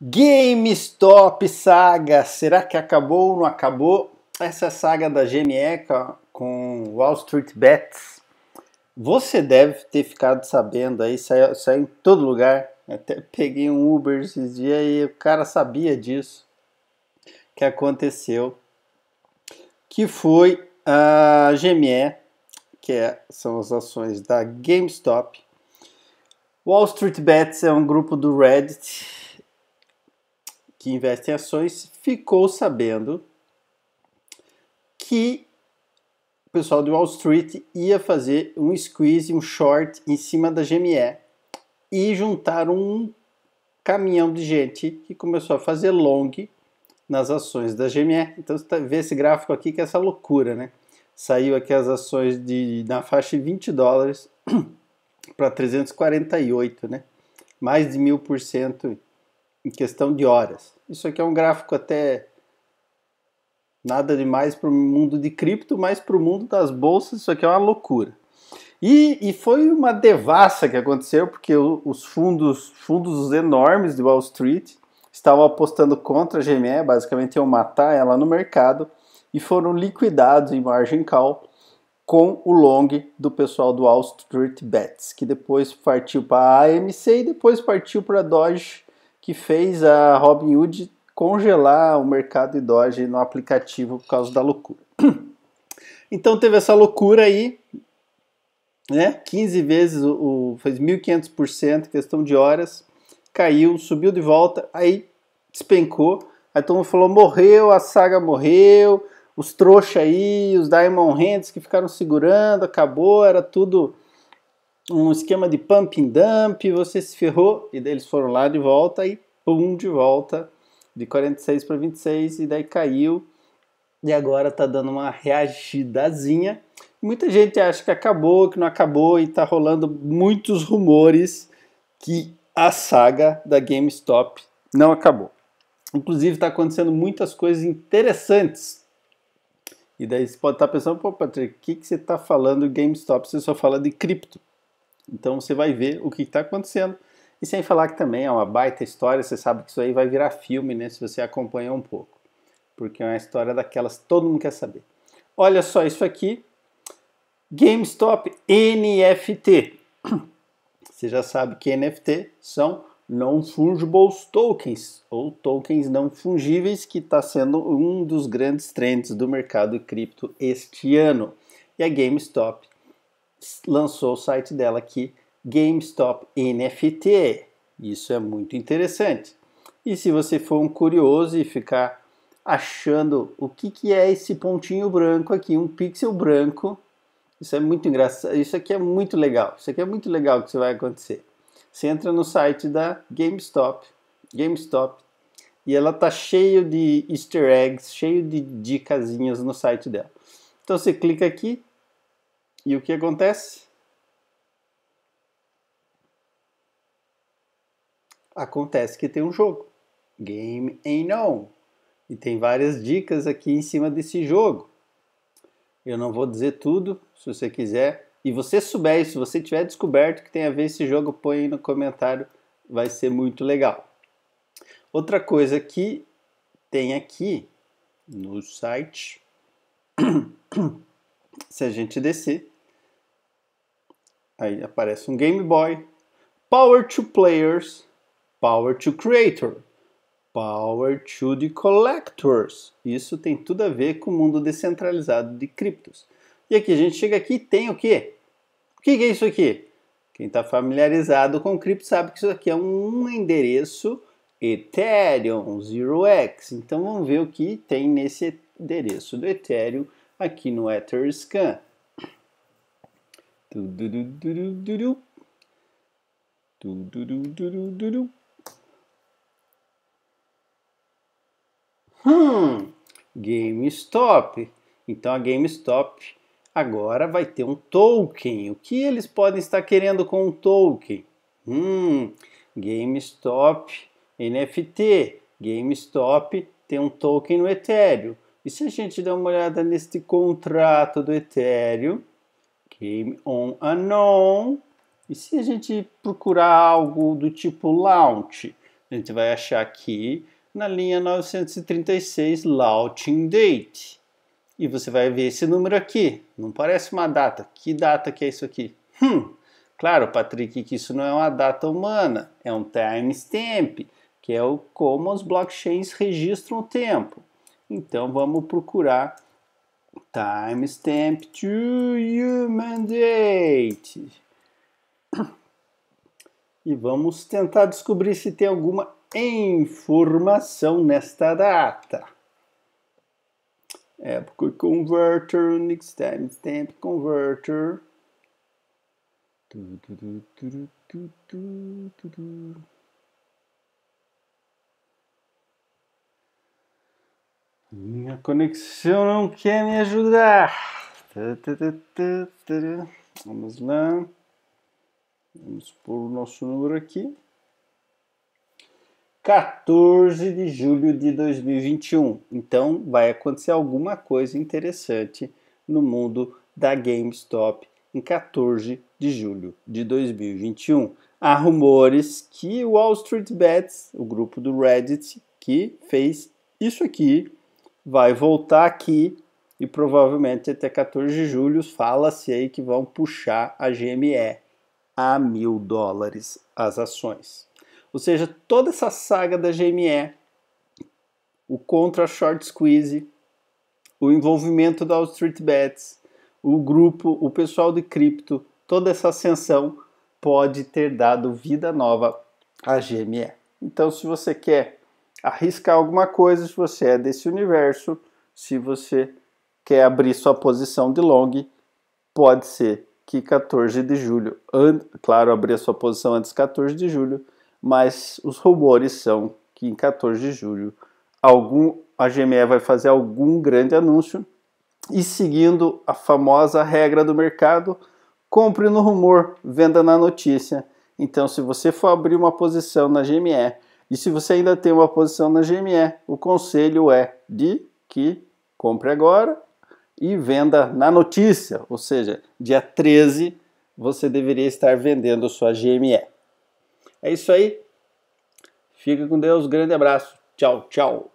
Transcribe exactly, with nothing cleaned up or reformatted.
GameStop saga, será que acabou ou não acabou? Essa saga da G M E com Wall Street Bets, você deve ter ficado sabendo aí, saiu, saiu em todo lugar, até peguei um Uber esses dias e o cara sabia disso, que aconteceu, que foi a G M E, que é, são as ações da GameStop. Wall Street Bets é um grupo do Reddit, que investe em ações, ficou sabendo que o pessoal de Wall Street ia fazer um squeeze, um short em cima da G M E e juntaram um caminhão de gente que começou a fazer long nas ações da G M E. Então você vê esse gráfico aqui que é essa loucura, né? Saiu aqui as ações de, na faixa de vinte dólares para trezentos e quarenta e oito, né? Mais de mil por cento em questão de horas. Isso aqui é um gráfico até nada demais para o mundo de cripto, mas para o mundo das bolsas isso aqui é uma loucura. E, e foi uma devassa que aconteceu, porque os fundos, fundos enormes de Wall Street estavam apostando contra a G M E, basicamente iam matar ela no mercado, e foram liquidados em margin call com o long do pessoal do Wall Street Bets, que depois partiu para a A M C e depois partiu para a Doge, que fez a Robin Hood congelar o mercado de Doge no aplicativo por causa da loucura. Então teve essa loucura aí, né? quinze vezes, o, fez mil e quinhentos por cento, questão de horas, caiu, subiu de volta, aí despencou, aí todo mundo falou, morreu, a saga morreu, os trouxa aí, os Diamond Hands que ficaram segurando, acabou, era tudo um esquema de pump and dump, você se ferrou, e daí eles foram lá de volta e pum, de volta, de quarenta e seis para vinte e seis, e daí caiu, e agora tá dando uma reagidazinha. Muita gente acha que acabou, que não acabou, e tá rolando muitos rumores que a saga da GameStop não acabou. Inclusive tá acontecendo muitas coisas interessantes. E daí você pode estar pensando, pô, Patrick, o que, que você está falando de GameStop? Você só fala de cripto. Então você vai ver o que está acontecendo. E sem falar que também é uma baita história, você sabe que isso aí vai virar filme, né? Se você acompanha um pouco. Porque é uma história daquelas que todo mundo quer saber. Olha só isso aqui. GameStop N F T. Você já sabe que N F T são Non-Fungible Tokens, ou tokens não fungíveis, que está sendo um dos grandes trends do mercado cripto este ano. E a GameStop lançou o site dela aqui, GameStop N F T. Isso é muito interessante. E se você for um curioso e ficar achando o que, que é esse pontinho branco aqui, um pixel branco, isso é muito engraçado, isso aqui é muito legal, isso aqui é muito legal que isso vai acontecer. Você entra no site da GameStop, GameStop, e ela tá cheio de easter eggs, cheio de dicasinhas no site dela. Então você clica aqui, e o que acontece? Acontece que tem um jogo, Game Ain't No, e tem várias dicas aqui em cima desse jogo. Eu não vou dizer tudo, se você quiser. E você souber isso, se você tiver descoberto que tem a ver esse jogo, põe aí no comentário, vai ser muito legal. Outra coisa que tem aqui no site, se a gente descer, aí aparece um Game Boy, Power to Players, Power to Creator, Power to the Collectors. Isso tem tudo a ver com o mundo descentralizado de criptos. E aqui a gente chega aqui e tem o quê? O que, que é isso aqui? Quem está familiarizado com cripto sabe que isso aqui é um endereço Ethereum zero x. Então vamos ver o que tem nesse endereço do Ethereum aqui no Etherscan. Hum, GameStop. Então a GameStop agora vai ter um token. O que eles podem estar querendo com um token? Hum, GameStop N F T. GameStop tem um token no Ethereum. E se a gente der uma olhada neste contrato do Ethereum? Game on Unknown. E se a gente procurar algo do tipo launch? A A gente vai achar aqui na linha novecentos e trinta e seis Launching Date. E você vai ver esse número aqui. Não parece uma data. Que data que é isso aqui? Hum, claro, Patrick, que isso não é uma data humana. É um timestamp, que é o como as blockchains registram o tempo. Então vamos procurar timestamp to human date. E vamos tentar descobrir se tem alguma informação nesta data. Epoch Converter, Next Timestamp Converter. Minha conexão não quer me ajudar. Vamos lá. Vamos pôr o nosso número aqui. quatorze de julho de dois mil e vinte e um. Então vai acontecer alguma coisa interessante no mundo da GameStop em quatorze de julho de dois mil e vinte e um. Há rumores que o Wall Street Bets, o grupo do Reddit que fez isso aqui, vai voltar aqui e provavelmente até quatorze de julho fala-se aí que vão puxar a G M E a mil dólares as ações. Ou seja, toda essa saga da G M E, o contra short squeeze, o envolvimento da Wall Street Bets, o grupo, o pessoal de cripto, toda essa ascensão pode ter dado vida nova à G M E. Então, se você quer arriscar alguma coisa, se você é desse universo, se você quer abrir sua posição de long, pode ser que quatorze de julho, claro, abrir a sua posição antes de quatorze de julho, mas os rumores são que em quatorze de julho algum, a G M E vai fazer algum grande anúncio e, seguindo a famosa regra do mercado, compre no rumor, venda na notícia. Então, se você for abrir uma posição na G M E e se você ainda tem uma posição na G M E, o conselho é de que compre agora e venda na notícia, ou seja, dia treze você deveria estar vendendo sua G M E. É isso aí, fica com Deus, grande abraço, tchau, tchau.